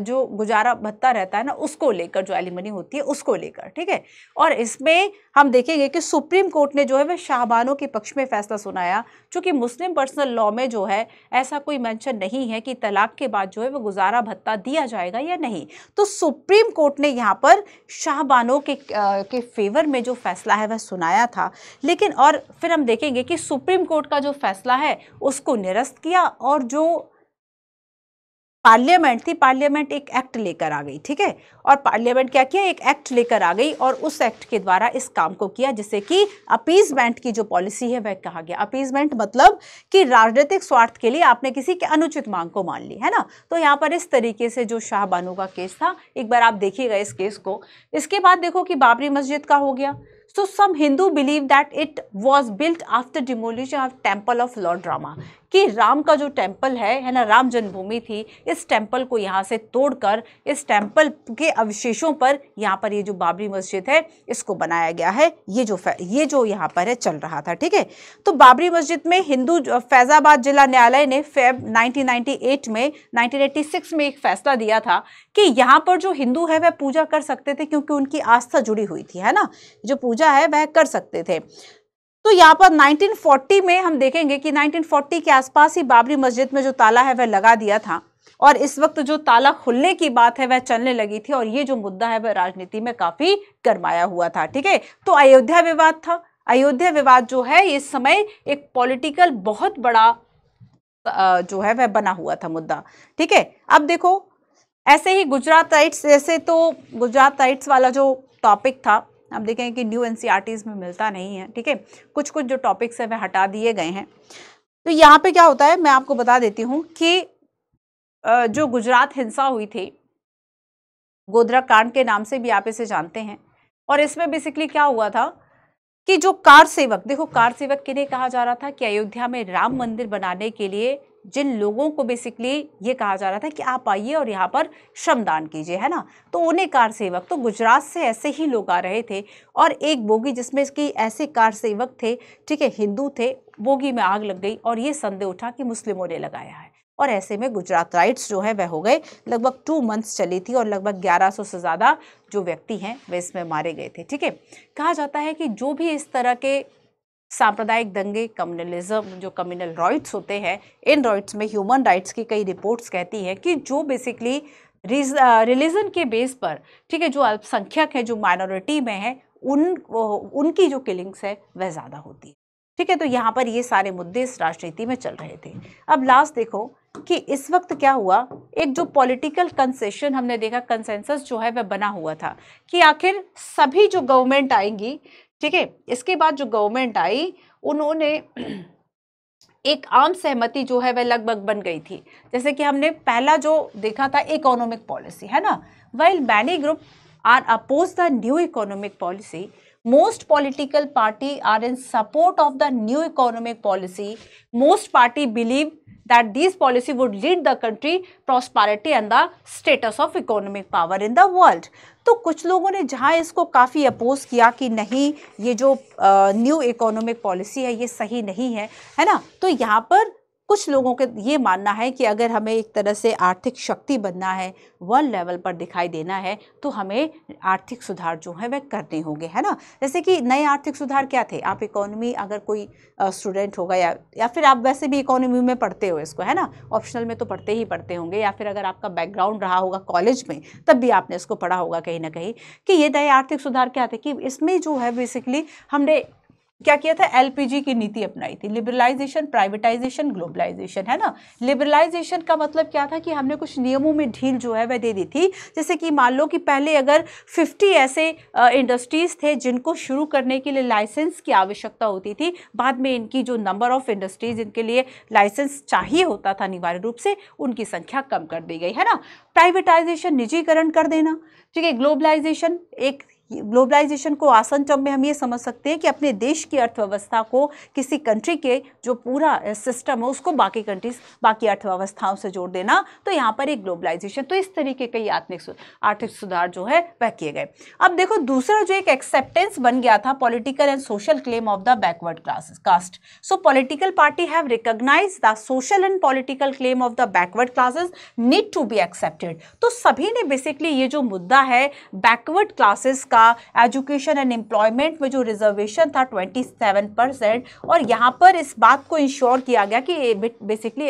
जो गुजारा भत्ता रहता है ना, उसको लेकर, जो एलिमनी होती है उसको लेकर, ठीक है। और इसमें हम देखेंगे कि सुप्रीम कोर्ट ने जो है वह शाहबानो के पक्ष में फैसला सुनाया, चूँकि मुस्लिम पर्सनल लॉ में जो है ऐसा कोई मेंशन नहीं है कि तलाक के बाद जो है वह गुजारा भत्ता दिया जाएगा या नहीं। तो सुप्रीम कोर्ट ने यहाँ पर शाहबानो के फेवर में जो फैसला है वह सुनाया था। लेकिन और फिर हम देखेंगे कि सुप्रीम कोर्ट का जो फैसला है उसको निरस्त किया, और जो पार्लियामेंट थी, पार्लियामेंट एक एक्ट लेकर आ गई, ठीक है। और पार्लियामेंट क्या किया, एक एक्ट लेकर आ गई, और उस एक्ट के द्वारा इस काम को किया, जिसे कि अपीजमेंट की जो पॉलिसी है वह कहा गया। अपीजमेंट मतलब कि राजनीतिक स्वार्थ के लिए आपने किसी के अनुचित मांग को मान ली, है ना। तो यहाँ पर इस तरीके से जो शाहबानो का केस था, एक बार आप देखिएगा इस केस को। इसके बाद देखो कि बाबरी मस्जिद का हो गया। So some Hindu believe that it was built after demolition of temple of Lord Rama, कि राम का जो टेम्पल है ना, राम जन्मभूमि थी, इस टेम्पल को यहाँ से तोड़कर इस टेम्पल के अवशेषों पर यहाँ पर ये जो बाबरी मस्जिद है इसको बनाया गया है। ये जो यहाँ पर है चल रहा था, ठीक है। तो बाबरी मस्जिद में हिंदू फैज़ाबाद जिला न्यायालय ने नाइनटीन एट्टी सिक्स में एक फैसला दिया था कि यहाँ पर जो हिंदू है वह पूजा कर सकते थे, क्योंकि उनकी आस्था जुड़ी हुई थी, है ना, जो पूजा है वह कर सकते थे। तो यहाँ पर 1940 में हम देखेंगे कि 1940 के आसपास ही बाबरी मस्जिद में जो ताला है वह लगा दिया था, और इस वक्त जो ताला खुलने की बात है वह चलने लगी थी, और ये जो मुद्दा है वह राजनीति में काफ़ी गरमाया हुआ था, ठीक है। तो अयोध्या विवाद था, अयोध्या विवाद जो है इस समय एक पॉलिटिकल बहुत बड़ा जो है वह बना हुआ था मुद्दा, ठीक है। अब देखो ऐसे ही गुजरात राइट्स, ऐसे तो गुजरात राइट्स वाला जो टॉपिक था, आप देखें कि न्यू एनसीईआरटीज़ में मिलता नहीं है, ठीक है, कुछ कुछ जो टॉपिक्स है वह हटा दिए गए हैं। तो यहाँ पे क्या होता है, मैं आपको बता देती हूँ कि जो गुजरात हिंसा हुई थी, गोधरा कांड के नाम से भी आप इसे जानते हैं, और इसमें बेसिकली क्या हुआ था कि जो कार सेवक, देखो कार सेवक के लिए कहा जा रहा था कि अयोध्या में राम मंदिर बनाने के लिए जिन लोगों को बेसिकली ये कहा जा रहा था कि आप आइए और यहाँ पर श्रमदान कीजिए, है ना, तो उन्हें कार सेवक, तो गुजरात से ऐसे ही लोग आ रहे थे, और एक बोगी जिसमें कि ऐसे कार सेवक थे, ठीक है, हिंदू थे, बोगी में आग लग गई, और ये संदेह उठा कि मुस्लिमों ने लगाया है, और ऐसे में गुजरात राइट्स जो है वह हो गए। लगभग 2 मंथ्स चली थी, और लगभग 1100 से ज़्यादा जो व्यक्ति हैं वे इसमें मारे गए थे, ठीक है। कहा जाता है कि जो भी इस तरह के सांप्रदायिक दंगे, कम्युनलिज्म, जो कम्युनल राइट्स होते हैं, इन राइट्स में ह्यूमन राइट्स की कई रिपोर्ट्स कहती हैं कि जो बेसिकली रिलीजन के बेस पर, ठीक है, जो अल्पसंख्यक है, जो माइनॉरिटी में है, उनकी जो किलिंग्स है वह ज़्यादा होती है, ठीक है। तो यहाँ पर ये सारे मुद्दे इस राजनीति में चल रहे थे। अब लास्ट देखो कि इस वक्त क्या हुआ, एक जो पॉलिटिकल कंसेशन हमने देखा, कंसेंसस जो है वह बना हुआ था कि आखिर सभी जो गवर्नमेंट आएंगी, ठीक है, इसके बाद जो गवर्नमेंट आई उन्होंने एक आम सहमति जो है वह लगभग बन गई थी। जैसे कि हमने पहला जो देखा था इकोनॉमिक पॉलिसी, है ना, while many group are oppose the new economic policy, most political party are in support of the new economic policy, most party believe that these policy would lead the country prosperity and the status of economic power in the world। तो कुछ लोगों ने जहाँ इसको काफ़ी oppose किया कि नहीं, ये जो न्यू इकोनॉमिक पॉलिसी है ये सही नहीं है, है ना। तो यहाँ पर कुछ लोगों के ये मानना है कि अगर हमें एक तरह से आर्थिक शक्ति बनना है, वर्ल्ड लेवल पर दिखाई देना है, तो हमें आर्थिक सुधार जो है वह करने होंगे, है ना। जैसे कि नए आर्थिक सुधार क्या थे, आप इकोनॉमी, अगर कोई स्टूडेंट होगा या फिर आप वैसे भी इकोनॉमी में पढ़ते हो इसको, है ना, ऑप्शनल में तो पढ़ते ही पढ़ते होंगे, या फिर अगर आपका बैकग्राउंड रहा होगा कॉलेज में तब भी आपने इसको पढ़ा होगा कहीं ना कहीं, कि ये नए आर्थिक सुधार क्या थे, कि इसमें जो है बेसिकली हमने क्या किया था, एलपीजी की नीति अपनाई थी, लिबरलाइजेशन, प्राइवेटाइजेशन, ग्लोबलाइजेशन, है ना। लिबरलाइजेशन का मतलब क्या था कि हमने कुछ नियमों में ढील जो है वह दे दी थी। जैसे कि मान लो कि पहले अगर 50 ऐसे इंडस्ट्रीज़ थे जिनको शुरू करने के लिए लाइसेंस की आवश्यकता होती थी, बाद में इनकी जो नंबर ऑफ इंडस्ट्रीज इनके लिए लाइसेंस चाहिए होता था अनिवार्य रूप से, उनकी संख्या कम कर दी गई, है ना। प्राइवेटाइजेशन, निजीकरण कर देना, ठीक है। ग्लोबलाइजेशन, एक ग्लोबलाइजेशन को आसान शब्द में हम ये समझ सकते हैं कि अपने देश की अर्थव्यवस्था को, किसी कंट्री के जो पूरा सिस्टम है उसको बाकी कंट्रीज, बाकी अर्थव्यवस्थाओं से जोड़ देना, तो यहाँ पर एक ग्लोबलाइजेशन। तो इस तरीके के आर्थिक सुधार जो है वह किए गए। अब देखो दूसरा जो एक एक्सेप्टेंस बन गया था, political and social claim of the backward classes caste. So political party have recognized the social and political claim of the backward classes need to be accepted. तो सभी ने बेसिकली ये जो मुद्दा है backward classes education and employment में जो reservation था 27%, और यहाँ पर इस बात को इंश्योर किया गया कि बेसिकली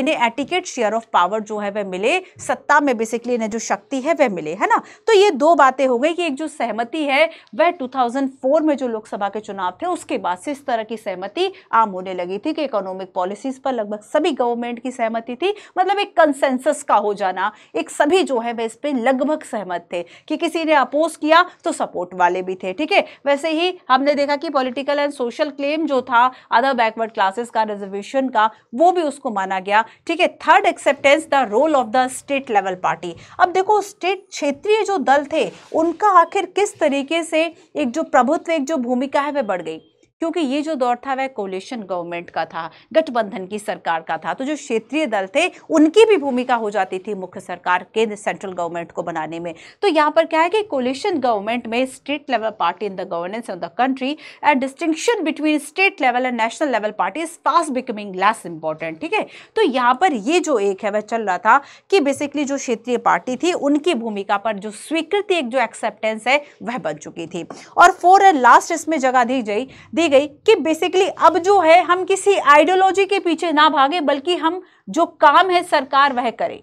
इन्हें एटिकेट शेयर ऑफ पावर जो है वह मिले, सत्ता में बेसिकली इन्हें जो शक्ति है वह मिले, है ना। तो ये दो बातें हो गई कि एक जो सहमति है वह 2004 में जो लोकसभा के चुनाव थे उसके बाद से इस तरह की सहमति आम होने लगी थी कि इकोनॉमिक पॉलिसीज पर लगभग सभी गवर्नमेंट की सहमति थी, मतलब एक कंसेंसस का हो जाना, एक सभी जो है वह इस पर लगभग सहमत थे, कि किसी ने अपोज किया तो सपोर्ट वाले भी थे, ठीक है। वैसे ही हमने देखा कि पॉलिटिकल एंड सोशल क्लेम जो था अदर बैकवर्ड क्लासेस का रिजर्वेशन का, वो भी उसको माना गया, ठीक है। Third acceptance the role of the state level party. अब देखो स्टेट, क्षेत्रीय जो दल थे उनका आखिर किस तरीके से एक जो प्रभुत्व, एक जो भूमिका है वह बढ़ गई, क्योंकि ये जो दौर था वह कोलिशन गवर्नमेंट का था, गठबंधन की सरकार का था, तो जो क्षेत्रीय दल थे उनकी भी भूमिका हो जाती थी मुख्य सरकार, केंद्र, सेंट्रल गवर्नमेंट को बनाने में। तो यहाँ पर क्या है कि कोलिशन गवर्नमेंट में state level party in the governance of the country and distinction between state level and national level party is fast becoming less important, ठीक है। तो यहाँ पर ये जो एक है वह चल रहा था कि बेसिकली जो क्षेत्रीय पार्टी थी उनकी भूमिका पर जो स्वीकृति, एक जो एक्सेप्टेंस है वह बन चुकी थी। और फोर एंड लास्ट इसमें जगह दी गई कि बेसिकली अब जो है हम किसी आइडियोलॉजी के पीछे ना भागे, बल्कि हम जो काम है सरकार वह करे।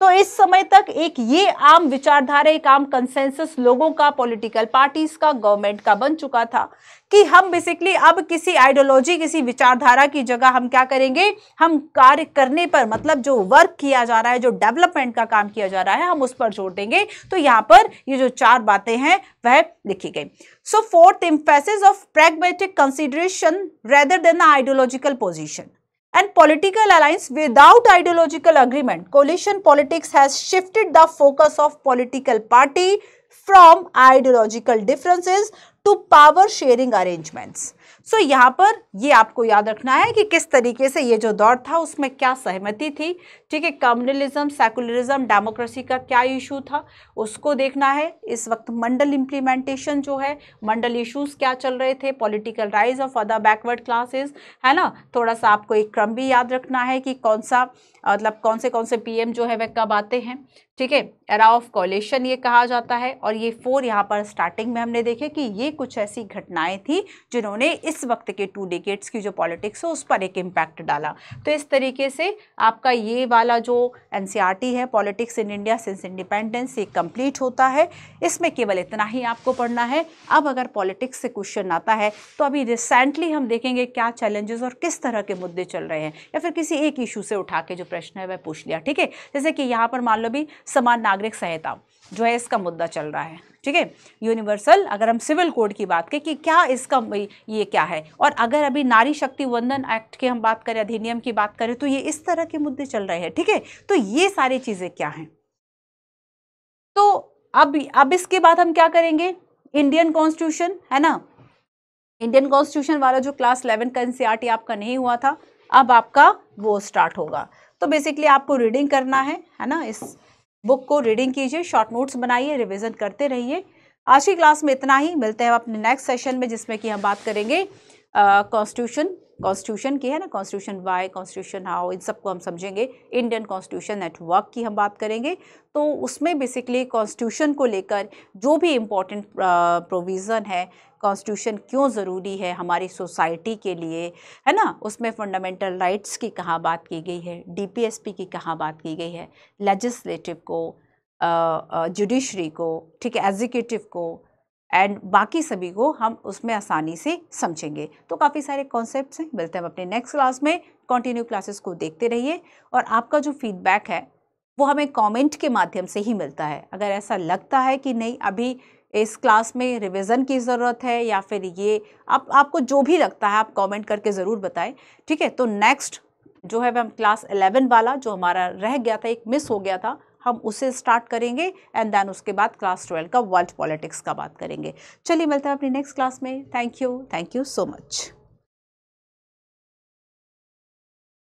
तो इस समय तक एक ये आम विचारधारा, एक आम कंसेंसस लोगों का, पॉलिटिकल पार्टीज का, गवर्नमेंट का बन चुका था कि हम बेसिकली अब किसी आइडियोलॉजी, किसी विचारधारा की जगह हम क्या करेंगे, हम कार्य करने पर, मतलब जो वर्क किया जा रहा है, जो डेवलपमेंट का काम किया जा रहा है, हम उस पर जोर देंगे। तो यहाँ पर ये जो चार बातें हैं वह लिखी गई। So fourth, emphasis of pragmatic consideration rather than ideological position and political alliance without ideological agreement, coalition politics has shifted the focus of political party from ideological differences to power sharing arrangements। So यहाँ पर ये आपको याद रखना है कि किस तरीके से ये जो दौर था उसमें क्या सहमति थी, ठीक है। कम्युनलिज्म, सेकुलरिज्म, डेमोक्रेसी का क्या इशू था उसको देखना है। इस वक्त मंडल इम्प्लीमेंटेशन जो है, मंडल इश्यूज क्या चल रहे थे, political rise of other backward classes, है ना। थोड़ा सा आपको एक क्रम भी याद रखना है कि कौन सा, मतलब कौन से PM जो है वह कब आते हैं, ठीक है। एरा ऑफ कोलिशन ये कहा जाता है। और ये फोर यहाँ पर स्टार्टिंग में हमने देखे कि ये कुछ ऐसी घटनाएँ थी जिन्होंने इस वक्त के 2 डिकेड्स की जो पॉलिटिक्स है उस पर एक इम्पैक्ट डाला। तो इस तरीके से आपका ये वाला जो एनसीईआरटी है politics in India since independence ये कंप्लीट होता है। इसमें केवल इतना ही आपको पढ़ना है। अब अगर पॉलिटिक्स से क्वेश्चन आता है तो अभी रिसेंटली हम देखेंगे क्या चैलेंजेस और किस तरह के मुद्दे चल रहे हैं या फिर किसी एक इशू से उठा के जो प्रश्न है वह पूछ लिया, ठीक है। जैसे कि यहाँ पर मान लो भी समान नागरिक संहिता जो है इसका मुद्दा चल रहा है, ठीक है। यूनिवर्सल अगर हम सिविल कोड की बात करें कि क्या इसका ये क्या है, और अगर अभी नारी शक्ति वंदन एक्ट की हम बात करें अधिनियम की बात करें तो ये इस तरह के मुद्दे चल रहे हैं, ठीक है। तो ये सारी चीज़ें क्या हैं। तो अब इसके बाद हम क्या करेंगे, इंडियन कॉन्स्टिट्यूशन है ना, इंडियन कॉन्स्टिट्यूशन वाला जो क्लास 11 का एनसीईआरटी आपका नहीं हुआ था अब आपका वो स्टार्ट होगा। तो बेसिकली आपको रीडिंग करना है ना, इस बुक को रीडिंग कीजिए, शॉर्ट नोट्स बनाइए, रिवीजन करते रहिए। आज की क्लास में इतना ही, मिलते हैं अपने नेक्स्ट सेशन में जिसमें कि हम बात करेंगे कॉन्स्टिट्यूशन की, है ना, कॉन्स्टिट्यूशन वाई, कॉन्स्टिट्यूशन हाउ, इन सबको हम समझेंगे। इंडियन कॉन्स्टिट्यूशन नेटवर्क की हम बात करेंगे तो उसमें बेसिकली कॉन्स्टिट्यूशन को लेकर जो भी इम्पोर्टेंट प्रोविज़न है, कॉन्स्टिट्यूशन क्यों ज़रूरी है हमारी सोसाइटी के लिए, है ना, उसमें फंडामेंटल राइट्स की कहाँ बात की गई है, डीपीएसपी की कहाँ बात की गई है, लेजिस्लेटिव को, जुडिशरी को, ठीक है, एग्जीक्यूटिव को एंड बाकी सभी को हम उसमें आसानी से समझेंगे। तो काफ़ी सारे कॉन्सेप्ट्स हैं, मिलते हैं अपने नेक्स्ट क्लास में। कंटिन्यू क्लासेस को देखते रहिए और आपका जो फीडबैक है वो हमें कमेंट के माध्यम से ही मिलता है। अगर ऐसा लगता है कि नहीं अभी इस क्लास में रिवीजन की ज़रूरत है या फिर ये आपको जो भी लगता है आप कमेंट करके ज़रूर बताएं, ठीक है। तो नेक्स्ट जो है वह हम क्लास 11 वाला जो हमारा रह गया था, एक मिस हो गया था, हम उसे स्टार्ट करेंगे एंड देन उसके बाद क्लास 12 का वर्ल्ड पॉलिटिक्स का बात करेंगे। चलिए मिलते हैं अपनी नेक्स्ट क्लास में। Thank you so much.